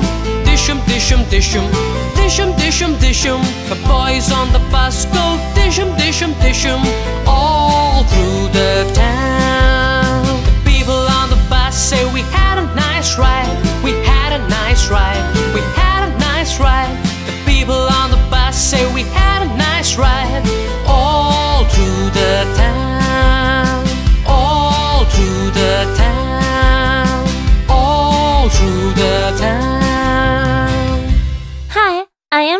dishum dishum dishum, dishum dishum dishum. The boys on the bus go dishum dishum dishum, all through the town. The people on the bus say we had a nice ride, we had a nice ride, we had a nice ride. The people on the bus say we had a nice ride, all through the town, all through the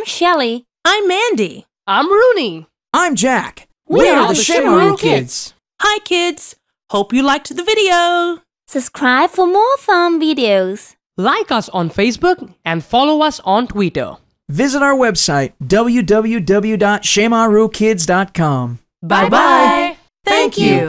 I'm Shelley. I'm Mandy. I'm Rooney. I'm Jack. We're the Shimmeroon Kids. Hi, kids. Hope you liked the video. Subscribe for more fun videos. Like us on Facebook and follow us on Twitter. Visit our website, www.shemarukids.com. Bye-bye. Thank you.